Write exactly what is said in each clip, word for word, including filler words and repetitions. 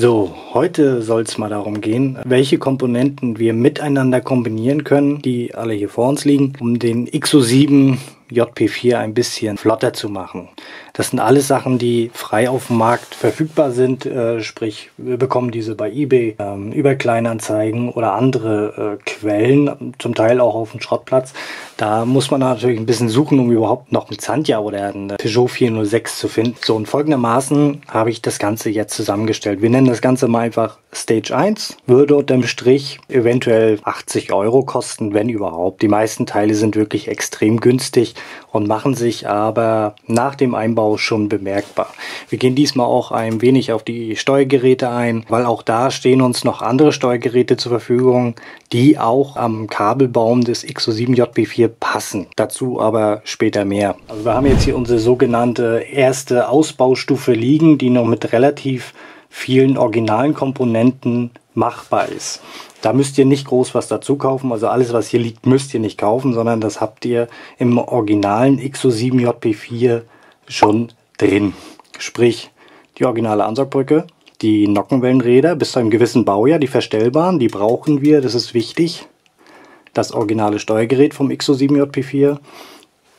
So, heute soll es mal darum gehen, welche Komponenten wir miteinander kombinieren können, die alle hier vor uns liegen, um den X U sieben J P vier ein bisschen flotter zu machen. Das sind alles Sachen, die frei auf dem Markt verfügbar sind, äh, sprich wir bekommen diese bei eBay, ähm, über Kleinanzeigen oder andere äh, Quellen, zum Teil auch auf dem Schrottplatz. Da muss man natürlich ein bisschen suchen, um überhaupt noch mit Xantia oder einen Peugeot vier null sechs zu finden. So, und folgendermaßen habe ich das Ganze jetzt zusammengestellt. Wir nennen das Ganze mal einfach Stage eins, würde unter dem Strich eventuell achtzig Euro kosten, wenn überhaupt. Die meisten Teile sind wirklich extrem günstig und machen sich aber nach dem Einbau schon bemerkbar. Wir gehen diesmal auch ein wenig auf die Steuergeräte ein, weil auch da stehen uns noch andere Steuergeräte zur Verfügung, die auch am Kabelbaum des X U sieben J P vier passen. Dazu aber später mehr. Also wir haben jetzt hier unsere sogenannte erste Ausbaustufe liegen, die noch mit relativ vielen originalen Komponenten machbar ist. Da müsst ihr nicht groß was dazu kaufen, also alles, was hier liegt, müsst ihr nicht kaufen, sondern das habt ihr im originalen X U sieben J P vier schon drin. Sprich, die originale Ansaugbrücke, die Nockenwellenräder bis zu einem gewissen Baujahr, die verstellbaren, die brauchen wir, das ist wichtig. Das originale Steuergerät vom X U sieben J P vier,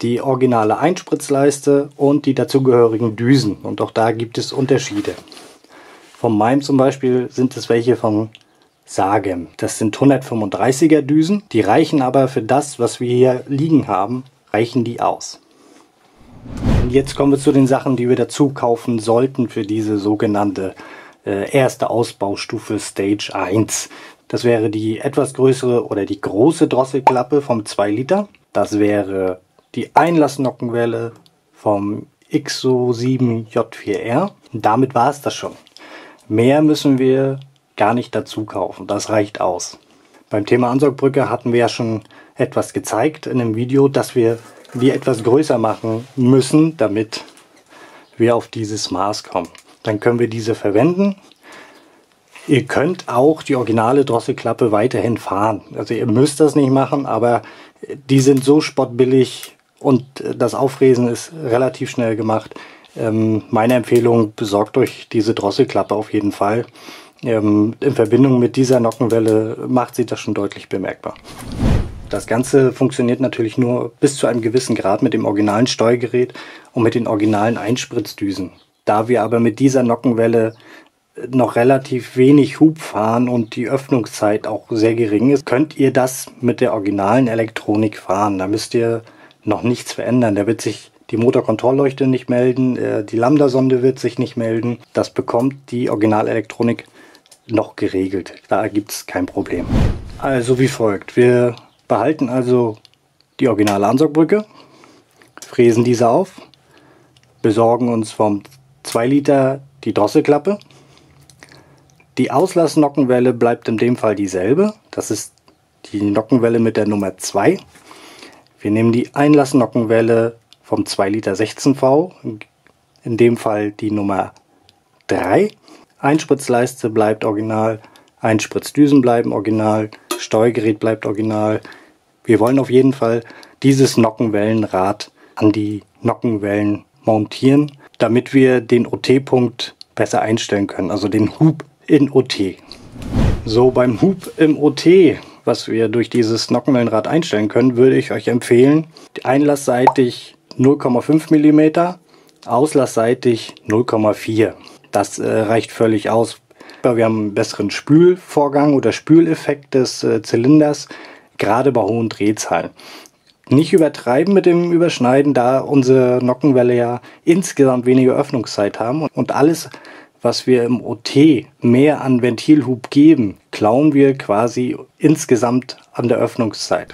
die originale Einspritzleiste und die dazugehörigen Düsen. Und auch da gibt es Unterschiede. Von meinem zum Beispiel sind es welche von Sagem. Das sind hundertfünfunddreißiger Düsen, die reichen aber für das, was wir hier liegen haben, reichen die aus. Und jetzt kommen wir zu den Sachen, die wir dazu kaufen sollten für diese sogenannte äh, erste Ausbaustufe Stage eins. Das wäre die etwas größere oder die große Drosselklappe vom zwei Liter. Das wäre die Einlassnockenwelle vom X O sieben J vier R. Und damit war es das schon. Mehr müssen wir gar nicht dazu kaufen, das reicht aus. Beim Thema Ansaugbrücke hatten wir ja schon etwas gezeigt in einem Video, dass wir die etwas größer machen müssen, damit wir auf dieses Maß kommen. Dann können wir diese verwenden. Ihr könnt auch die originale Drosselklappe weiterhin fahren. Also ihr müsst das nicht machen, aber die sind so spottbillig und das Aufräsen ist relativ schnell gemacht. Ähm, meine Empfehlung, besorgt euch diese Drosselklappe auf jeden Fall. Ähm, in Verbindung mit dieser Nockenwelle macht sie das schon deutlich bemerkbar. Das Ganze funktioniert natürlich nur bis zu einem gewissen Grad mit dem originalen Steuergerät und mit den originalen Einspritzdüsen. Da wir aber mit dieser Nockenwelle noch relativ wenig Hub fahren und die Öffnungszeit auch sehr gering ist, könnt ihr das mit der originalen Elektronik fahren. Da müsst ihr noch nichts verändern. Da wird sich die Motorkontrollleuchte nicht melden, die Lambda-Sonde wird sich nicht melden. Das bekommt die Originalelektronik noch geregelt. Da gibt es kein Problem. Also wie folgt. Wir behalten also die originale Ansaugbrücke, fräsen diese auf, besorgen uns vom zwei Liter die Drosselklappe. Die Auslassnockenwelle bleibt in dem Fall dieselbe. Das ist die Nockenwelle mit der Nummer zwei. Wir nehmen die Einlassnockenwelle vom zwei Liter sechzehn V, in dem Fall die Nummer drei. Einspritzleiste bleibt original, Einspritzdüsen bleiben original, Steuergerät bleibt original. Wir wollen auf jeden Fall dieses Nockenwellenrad an die Nockenwellen montieren, damit wir den O T-Punkt besser einstellen können, also den Hub in O T. So, beim Hub im O T, was wir durch dieses Nockenwellenrad einstellen können, würde ich euch empfehlen, einlassseitig null Komma fünf Millimeter, auslassseitig null Komma vier. Das äh, reicht völlig aus. Wir haben einen besseren Spülvorgang oder Spüleffekt des äh, Zylinders, gerade bei hohen Drehzahlen. Nicht übertreiben mit dem Überschneiden, da unsere Nockenwelle ja insgesamt weniger Öffnungszeit haben. Und alles, was wir im O T mehr an Ventilhub geben, klauen wir quasi insgesamt an der Öffnungszeit.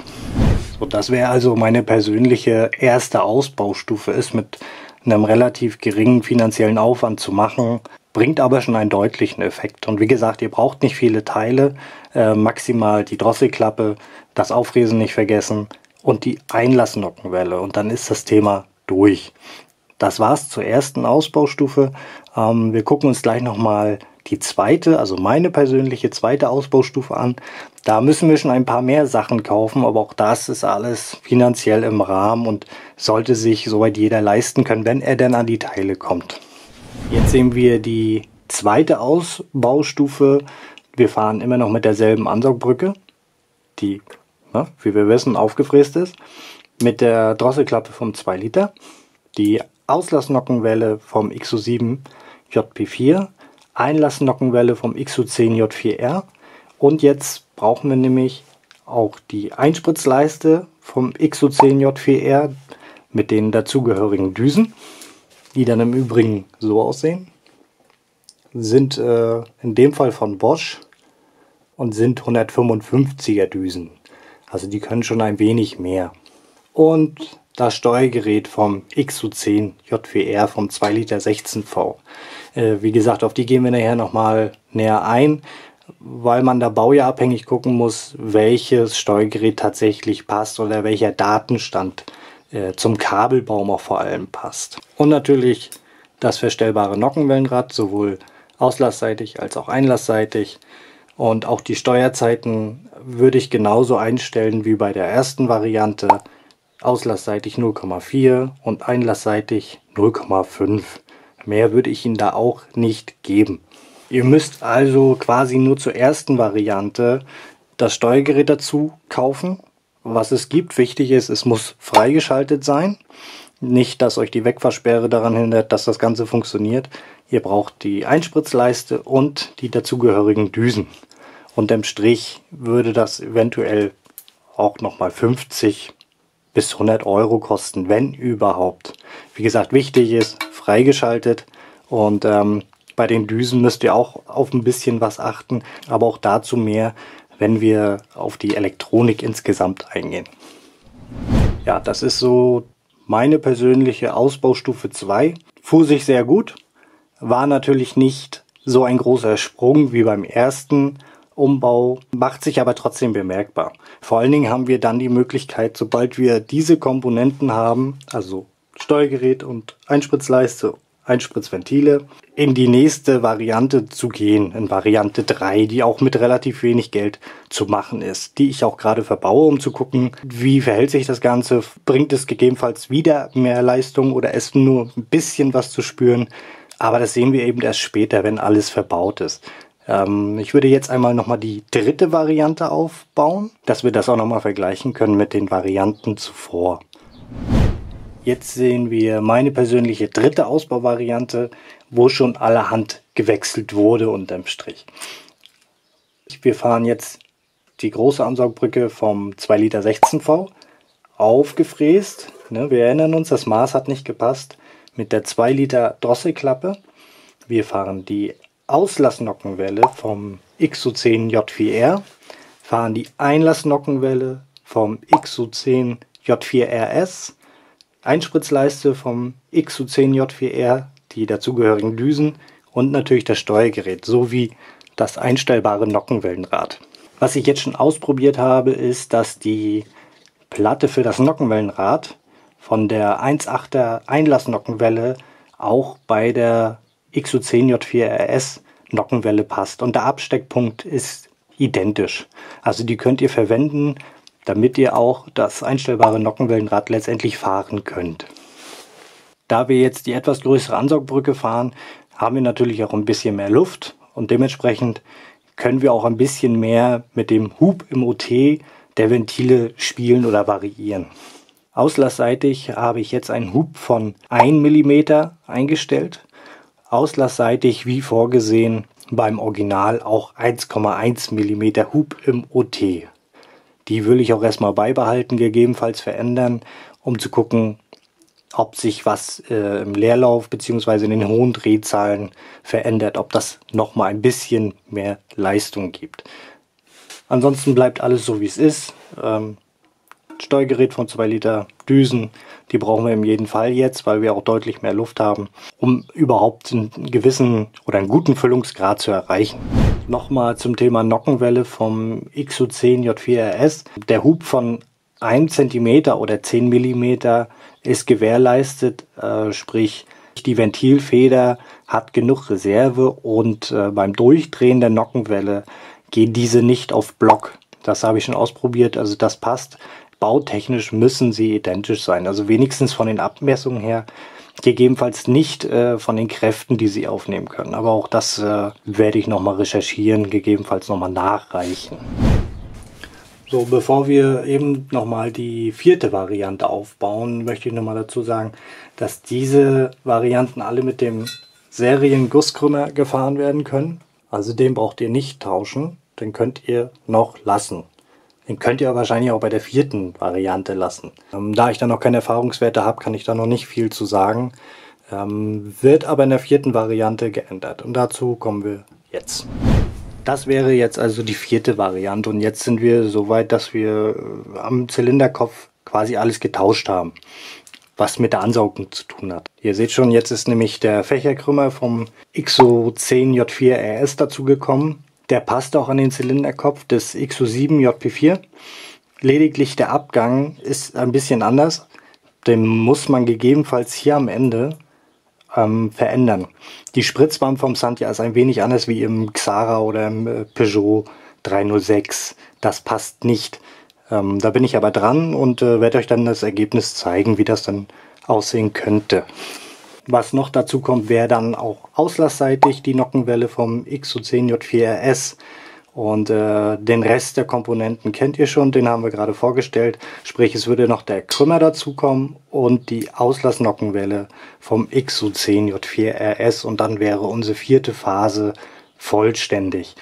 So, das wäre also meine persönliche erste Ausbaustufe, ist mit einem relativ geringen finanziellen Aufwand zu machen, bringt aber schon einen deutlichen Effekt. Und wie gesagt, ihr braucht nicht viele Teile, äh, maximal die Drosselklappe, das Aufräsen nicht vergessen und die Einlassnockenwelle. Und dann ist das Thema durch. Das war's zur ersten Ausbaustufe. Ähm, wir gucken uns gleich nochmal die zweite, also meine persönliche zweite Ausbaustufe an. Da müssen wir schon ein paar mehr Sachen kaufen, aber auch das ist alles finanziell im Rahmen und sollte sich soweit jeder leisten können, wenn er denn an die Teile kommt. Jetzt sehen wir die zweite Ausbaustufe. Wir fahren immer noch mit derselben Ansaugbrücke, die, ne, wie wir wissen, aufgefräst ist, mit der Drosselklappe vom zwei Liter, die Auslassnockenwelle vom X U sieben J P vier, Einlassnockenwelle vom X U zehn J vier R und jetzt brauchen wir nämlich auch die Einspritzleiste vom X U zehn J vier R mit den dazugehörigen Düsen, die dann im Übrigen so aussehen, sind äh, in dem Fall von Bosch und sind hundertfünfundfünfziger Düsen. Also die können schon ein wenig mehr. Und das Steuergerät vom X U zehn J vier R vom zwei Liter sechzehn V. Äh, wie gesagt, auf die gehen wir nachher nochmal näher ein, weil man da baujahrabhängig gucken muss, welches Steuergerät tatsächlich passt oder welcher Datenstand äh, zum Kabelbaum auch vor allem passt. Und natürlich das verstellbare Nockenwellenrad, sowohl auslassseitig als auch einlassseitig. Und auch die Steuerzeiten würde ich genauso einstellen wie bei der ersten Variante. Auslassseitig null Komma vier und einlassseitig null Komma fünf. Mehr würde ich Ihnen da auch nicht geben. Ihr müsst also quasi nur zur ersten Variante das Steuergerät dazu kaufen. Was es gibt, wichtig ist, es muss freigeschaltet sein. Nicht, dass euch die Wegfahrsperre daran hindert, dass das Ganze funktioniert. Ihr braucht die Einspritzleiste und die dazugehörigen Düsen. Unterm Strich würde das eventuell auch nochmal fünfzig bis hundert Euro kosten, wenn überhaupt. Wie gesagt, wichtig ist, freigeschaltet. Und ähm, bei den Düsen müsst ihr auch auf ein bisschen was achten. Aber auch dazu mehr, wenn wir auf die Elektronik insgesamt eingehen. Ja, das ist so meine persönliche Ausbaustufe zwei. Fuhr sich sehr gut, war natürlich nicht so ein großer Sprung wie beim ersten Umbau, macht sich aber trotzdem bemerkbar. Vor allen Dingen haben wir dann die Möglichkeit, sobald wir diese Komponenten haben, also Steuergerät und Einspritzleiste, Einspritzventile, in die nächste Variante zu gehen, in Variante drei, die auch mit relativ wenig Geld zu machen ist, die ich auch gerade verbaue, um zu gucken, wie verhält sich das Ganze, bringt es gegebenenfalls wieder mehr Leistung oder ist nur ein bisschen was zu spüren, aber das sehen wir eben erst später, wenn alles verbaut ist. Ähm, ich würde jetzt einmal nochmal die dritte Variante aufbauen, dass wir das auch nochmal vergleichen können mit den Varianten zuvor. Jetzt sehen wir meine persönliche dritte Ausbauvariante, wo schon allerhand gewechselt wurde unterm Strich. Wir fahren jetzt die große Ansaugbrücke vom zwei Liter sechzehn V, aufgefräst. Ne, wir erinnern uns, das Maß hat nicht gepasst, mit der zwei Liter Drosselklappe. Wir fahren die Auslassnockenwelle vom X U zehn J vier R, fahren die Einlassnockenwelle vom X U zehn J vier R S, Einspritzleiste vom X U zehn J vier R, die dazugehörigen Düsen und natürlich das Steuergerät sowie das einstellbare Nockenwellenrad. Was ich jetzt schon ausprobiert habe, ist, dass die Platte für das Nockenwellenrad von der eins Komma achter Einlassnockenwelle auch bei der X U zehn J vier R S Nockenwelle passt und der Absteckpunkt ist identisch. Also die könnt ihr verwenden, damit ihr auch das einstellbare Nockenwellenrad letztendlich fahren könnt. Da wir jetzt die etwas größere Ansaugbrücke fahren, haben wir natürlich auch ein bisschen mehr Luft und dementsprechend können wir auch ein bisschen mehr mit dem Hub im O T der Ventile spielen oder variieren. Auslassseitig habe ich jetzt einen Hub von ein Millimeter eingestellt. Auslassseitig wie vorgesehen beim Original auch eins Komma eins Millimeter Hub im O T. Die will ich auch erstmal beibehalten, gegebenenfalls verändern, um zu gucken, ob sich was äh, im Leerlauf bzw. in den hohen Drehzahlen verändert, ob das nochmal ein bisschen mehr Leistung gibt. Ansonsten bleibt alles so, wie es ist. Ähm, Steuergerät von zwei Liter Düsen, die brauchen wir in jedem Fall jetzt, weil wir auch deutlich mehr Luft haben, um überhaupt einen gewissen oder einen guten Füllungsgrad zu erreichen. Nochmal zum Thema Nockenwelle vom X U zehn J vier R S. Der Hub von einem Zentimeter oder zehn Millimeter ist gewährleistet, äh, sprich die Ventilfeder hat genug Reserve und äh, beim Durchdrehen der Nockenwelle geht diese nicht auf Block. Das habe ich schon ausprobiert, also das passt. Bautechnisch müssen sie identisch sein, also wenigstens von den Abmessungen her gegebenenfalls nicht äh, von den Kräften, die sie aufnehmen können. Aber auch das äh, werde ich nochmal recherchieren, gegebenenfalls nochmal nachreichen. So, bevor wir eben nochmal die vierte Variante aufbauen, möchte ich nochmal dazu sagen, dass diese Varianten alle mit dem Seriengusskrümmer gefahren werden können. Also den braucht ihr nicht tauschen, den könnt ihr noch lassen. Den könnt ihr wahrscheinlich auch bei der vierten Variante lassen. Ähm, da ich da noch keine Erfahrungswerte habe, kann ich da noch nicht viel zu sagen. Ähm, wird aber in der vierten Variante geändert. Und dazu kommen wir jetzt. Das wäre jetzt also die vierte Variante. Und jetzt sind wir so weit, dass wir am Zylinderkopf quasi alles getauscht haben, was mit der Ansaugung zu tun hat. Ihr seht schon, jetzt ist nämlich der Fächerkrümmer vom X O zehn J vier R S dazugekommen. Der passt auch an den Zylinderkopf des X U sieben J P vier. Lediglich der Abgang ist ein bisschen anders. Den muss man gegebenenfalls hier am Ende ähm, verändern. Die Spritzwand vom Xantia ist ein wenig anders wie im Xara oder im Peugeot drei null sechs. Das passt nicht. Ähm, da bin ich aber dran und äh, werde euch dann das Ergebnis zeigen, wie das dann aussehen könnte. Was noch dazu kommt, wäre dann auch auslassseitig die Nockenwelle vom X U zehn J vier R S. Und äh, den Rest der Komponenten kennt ihr schon, den haben wir gerade vorgestellt. Sprich, es würde noch der Krümmer dazukommen und die Auslassnockenwelle vom X U zehn J vier R S. Und dann wäre unsere vierte Phase vollständig.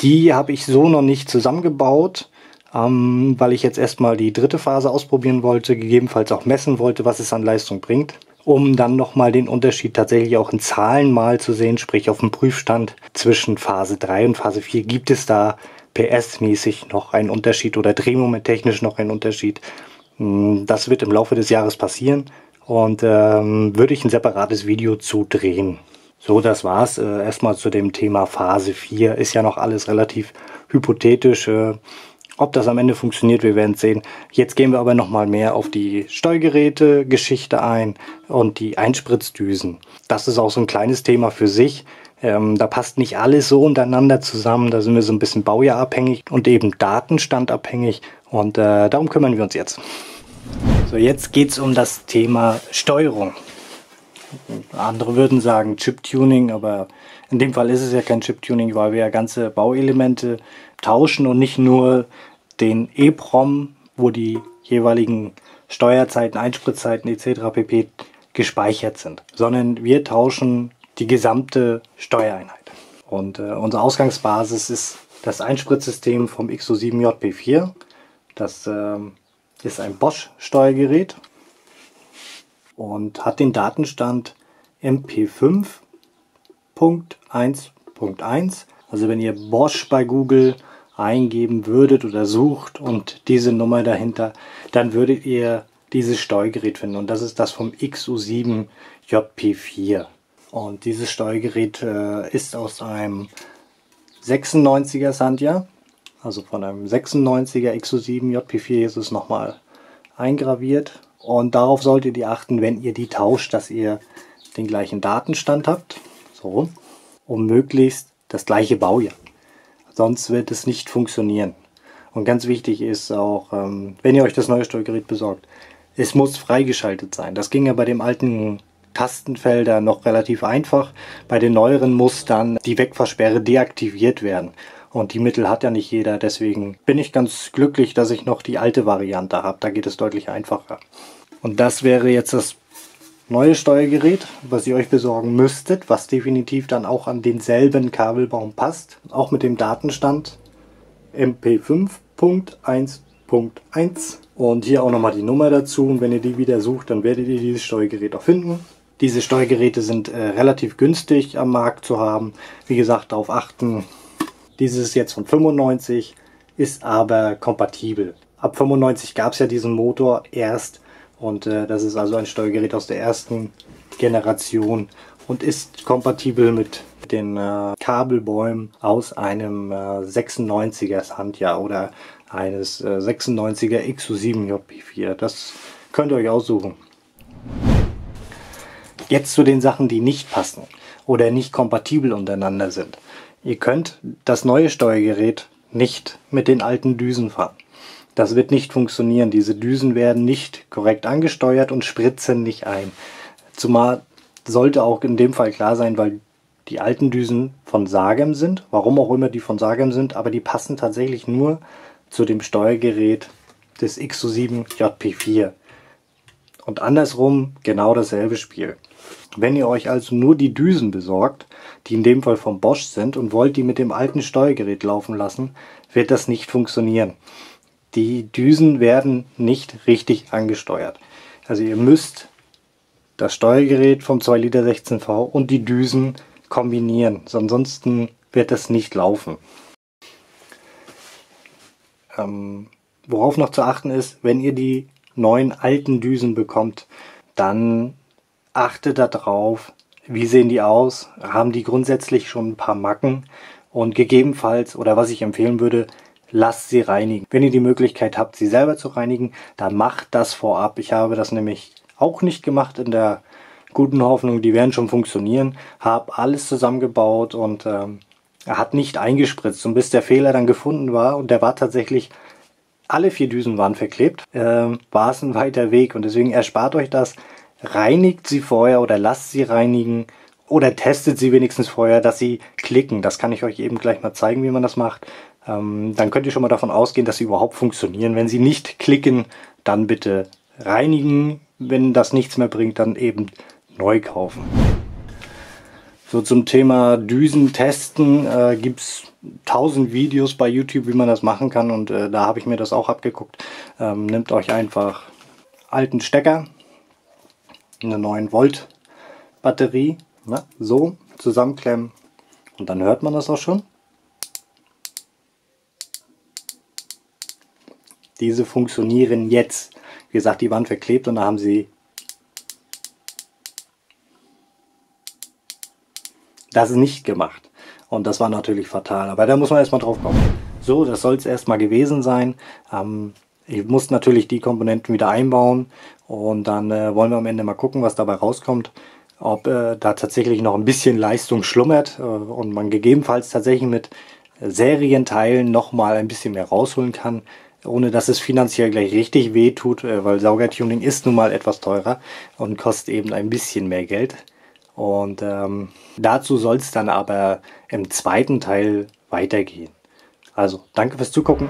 Die habe ich so noch nicht zusammengebaut. Ähm, weil ich jetzt erstmal die dritte Phase ausprobieren wollte, gegebenenfalls auch messen wollte, was es an Leistung bringt, um dann nochmal den Unterschied tatsächlich auch in Zahlen mal zu sehen, sprich auf dem Prüfstand zwischen Phase drei und Phase vier gibt es da P S-mäßig noch einen Unterschied oder drehmomenttechnisch noch einen Unterschied. Das wird im Laufe des Jahres passieren und ähm, würde ich ein separates Video zu drehen. So, das war's. Äh, erstmal zu dem Thema Phase vier. Ist ja noch alles relativ hypothetisch. Äh, Ob das am Ende funktioniert, wir werden es sehen. Jetzt gehen wir aber nochmal mehr auf die Steuergeräte-Geschichte ein und die Einspritzdüsen. Das ist auch so ein kleines Thema für sich. Ähm, da passt nicht alles so untereinander zusammen. Da sind wir so ein bisschen baujahrabhängig und eben datenstandabhängig. Und äh, darum kümmern wir uns jetzt. So, jetzt geht es um das Thema Steuerung. Andere würden sagen Chiptuning, aber in dem Fall ist es ja kein Chiptuning, weil wir ja ganze Bauelemente tauschen und nicht nur den E P R O M, wo die jeweiligen Steuerzeiten, Einspritzzeiten et cetera pp. Gespeichert sind, sondern wir tauschen die gesamte Steuereinheit. Und äh, unsere Ausgangsbasis ist das Einspritzsystem vom X O sieben J P vier. Das äh, ist ein Bosch Steuergerät und hat den Datenstand M P fünf Punkt eins Punkt eins. Also wenn ihr Bosch bei Google eingeben würdet oder sucht und diese Nummer dahinter, dann würdet ihr dieses Steuergerät finden. Und das ist das vom X U sieben J P vier. Und dieses Steuergerät äh, ist aus einem sechsundneunziger Xantia, also von einem sechsundneunziger X U sieben J P vier. Ist es nochmal eingraviert. Und darauf solltet ihr achten, wenn ihr die tauscht, dass ihr den gleichen Datenstand habt. So, um möglichst das gleiche Baujahr. Sonst wird es nicht funktionieren. Und ganz wichtig ist auch, wenn ihr euch das neue Steuergerät besorgt, es muss freigeschaltet sein. Das ging ja bei dem alten Tastenfelder noch relativ einfach. Bei den neueren muss dann die Wegfahrsperre deaktiviert werden. Und die Mittel hat ja nicht jeder. Deswegen bin ich ganz glücklich, dass ich noch die alte Variante habe. Da geht es deutlich einfacher. Und das wäre jetzt das neue Steuergerät, was ihr euch besorgen müsstet, was definitiv dann auch an denselben Kabelbaum passt, auch mit dem Datenstand M P fünf Punkt eins Punkt eins und hier auch nochmal die Nummer dazu, und wenn ihr die wieder sucht, dann werdet ihr dieses Steuergerät auch finden. Diese Steuergeräte sind äh, relativ günstig am Markt zu haben, wie gesagt, darauf achten. Dieses ist jetzt von fünfundneunzig, ist aber kompatibel. Ab fünfundneunzig gab es ja diesen Motor erst. Und äh, das ist also ein Steuergerät aus der ersten Generation und ist kompatibel mit den äh, Kabelbäumen aus einem äh, sechsundneunziger Xantia oder eines äh, sechsundneunziger X U sieben J P vier. Das könnt ihr euch aussuchen. Jetzt zu den Sachen, die nicht passen oder nicht kompatibel untereinander sind. Ihr könnt das neue Steuergerät nicht mit den alten Düsen fahren. Das wird nicht funktionieren. Diese Düsen werden nicht korrekt angesteuert und spritzen nicht ein. Zumal sollte auch in dem Fall klar sein, weil die alten Düsen von Sagem sind, warum auch immer die von Sagem sind, aber die passen tatsächlich nur zu dem Steuergerät des X U sieben J P vier. Und andersrum genau dasselbe Spiel. Wenn ihr euch also nur die Düsen besorgt, die in dem Fall von Bosch sind, und wollt die mit dem alten Steuergerät laufen lassen, wird das nicht funktionieren. Die Düsen werden nicht richtig angesteuert. Also ihr müsst das Steuergerät vom zwei Liter sechzehn V und die Düsen kombinieren. Ansonsten wird das nicht laufen. Ähm, worauf noch zu achten ist, wenn ihr die neuen alten Düsen bekommt, dann achtet darauf, wie sehen die aus, haben die grundsätzlich schon ein paar Macken, und gegebenenfalls, oder was ich empfehlen würde, lasst sie reinigen. Wenn ihr die Möglichkeit habt, sie selber zu reinigen, dann macht das vorab. Ich habe das nämlich auch nicht gemacht, in der guten Hoffnung, die werden schon funktionieren, habe alles zusammengebaut und ähm, hat nicht eingespritzt. Und bis der Fehler dann gefunden war, und der war tatsächlich, alle vier Düsen waren verklebt, äh, war es ein weiter Weg, und deswegen erspart euch das. Reinigt sie vorher oder lasst sie reinigen oder testet sie wenigstens vorher, dass sie klicken. Das kann ich euch eben gleich mal zeigen, wie man das macht. Ähm, dann könnt ihr schon mal davon ausgehen, dass sie überhaupt funktionieren. Wenn sie nicht klicken, dann bitte reinigen. Wenn das nichts mehr bringt, dann eben neu kaufen. So, zum Thema Düsen testen äh, gibt es tausend Videos bei YouTube, wie man das machen kann, und äh, da habe ich mir das auch abgeguckt. Ähm, nehmt euch einfach alten Stecker, eine neun Volt Batterie, ne, so zusammenklemmen, und dann hört man das auch schon. Diese funktionieren jetzt. Wie gesagt, die waren verklebt, und da haben sie... das nicht gemacht, und das war natürlich fatal, aber da muss man erstmal drauf kommen. So, das soll es erstmal gewesen sein. Ähm, ich muss natürlich die Komponenten wieder einbauen, und dann äh, wollen wir am Ende mal gucken, was dabei rauskommt, ob äh, da tatsächlich noch ein bisschen Leistung schlummert äh, und man gegebenenfalls tatsächlich mit Serienteilen noch mal ein bisschen mehr rausholen kann, ohne dass es finanziell gleich richtig weh tut, äh, weil Saugertuning ist nun mal etwas teurer und kostet eben ein bisschen mehr Geld. Und ähm, dazu soll es dann aber im zweiten Teil weitergehen. Also, danke fürs Zugucken.